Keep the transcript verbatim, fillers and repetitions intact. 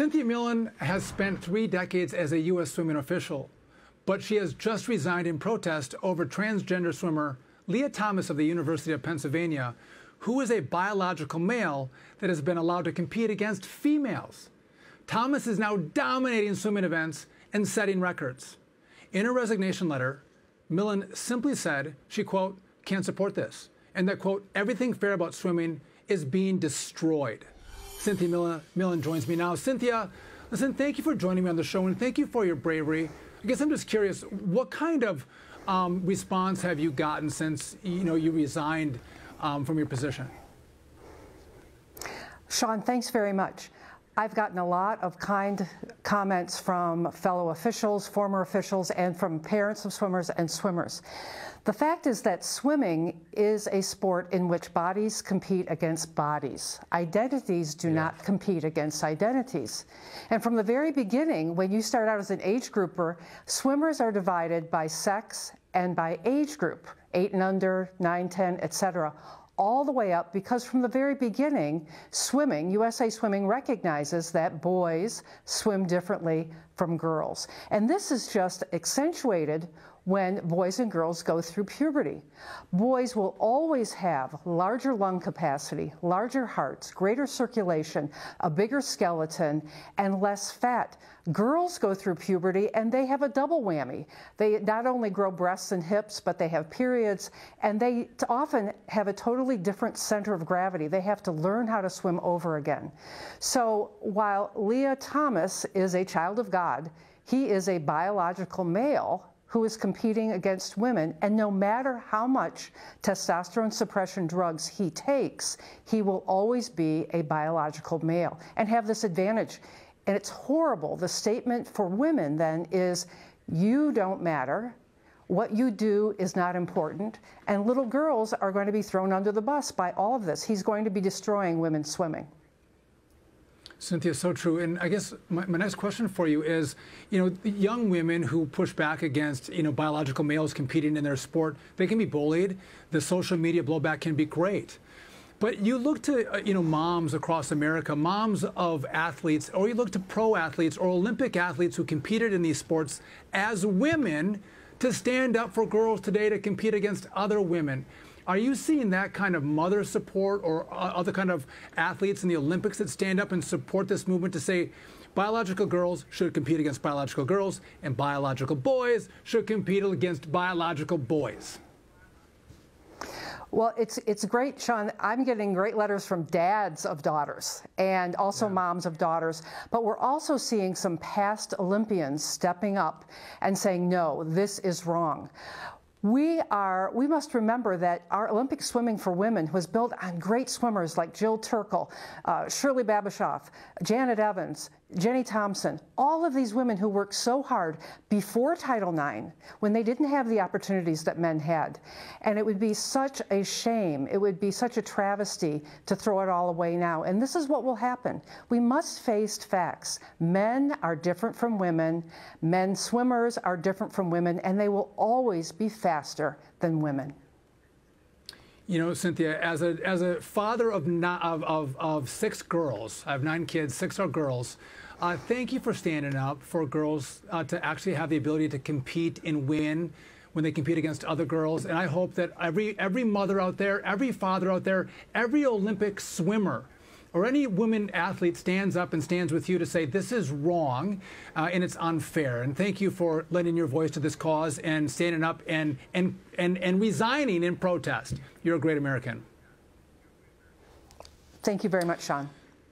Cynthia Millen has spent three decades as a U S swimming official, but she has just resigned in protest over transgender swimmer Leah Thomas of the University of Pennsylvania, who is a biological male that has been allowed to compete against females. Thomas is now dominating swimming events and setting records. In her resignation letter, Millen simply said she, quote, can't support this, and that, quote, everything fair about swimming is being destroyed. Cynthia Millen, Millen joins me now. Cynthia, listen, thank you for joining me on the show, and thank you for your bravery. I guess I'm just curious, what kind of um, response have you gotten since, you know, you resigned um, from your position? Sean, thanks very much. I've gotten a lot of kind comments from fellow officials, former officials, and from parents of swimmers and swimmers. The fact is that swimming is a sport in which bodies compete against bodies. Identities do yeah. not compete against identities. And from the very beginning, when you start out as an age grouper, swimmers are divided by sex and by age group, eight and under, nine, ten, et cetera, all the way up, because from the very beginning, swimming, U S A Swimming recognizes that boys swim differently from girls. And this is just accentuated when boys and girls go through puberty. Boys will always have larger lung capacity, larger hearts, greater circulation, a bigger skeleton, and less fat. Girls go through puberty and they have a double whammy. They not only grow breasts and hips, but they have periods, and they often have a totally different center of gravity. They have to learn how to swim over again. So while Leah Thomas is a child of God, he is a biological male who is competing against women, and no matter how much testosterone suppression drugs he takes, he will always be a biological male and have this advantage. And it's horrible. The statement for women then is, you don't matter, what you do is not important, and little girls are going to be thrown under the bus by all of this. He's going to be destroying women's swimming. Cynthia, so true. And I guess my, my next question for you is, you know, young women who push back against, you know, biological males competing in their sport, they can be bullied. The social media blowback can be great. But you look to, you know, moms across America, moms of athletes, or you look to pro athletes or Olympic athletes who competed in these sports as women to stand up for girls today to compete against other women. Are you seeing that kind of mother support or other kind of athletes in the Olympics that stand up and support this movement to say biological girls should compete against biological girls and biological boys should compete against biological boys? Well, it's, it's great, Sean. I'm getting great letters from dads of daughters and also yeah. moms of daughters. But we're also seeing some past Olympians stepping up and saying, no, this is wrong. We are, we must remember that our Olympic swimming for women was built on great swimmers like Jill Turkle, uh, Shirley Babishoff, Janet Evans, Jenny Thompson, all of these women who worked so hard before Title nine when they didn't have the opportunities that men had. And it would be such a shame, it would be such a travesty to throw it all away now. And this is what will happen. We must face facts. Men are different from women. Men swimmers are different from women, and they will always be faster than women. You know, Cynthia, as a as a father of of, of of six girls, I have nine kids, six are girls. Uh, thank you for standing up for girls uh, to actually have the ability to compete and win when they compete against other girls. And I hope that every every mother out there, every father out there, every Olympic swimmer, or any woman athlete stands up and stands with you to say this is wrong uh, and it's unfair. And thank you for lending your voice to this cause and standing up and, and, and, and resigning in protest. You're a great American. Thank you very much, Sean.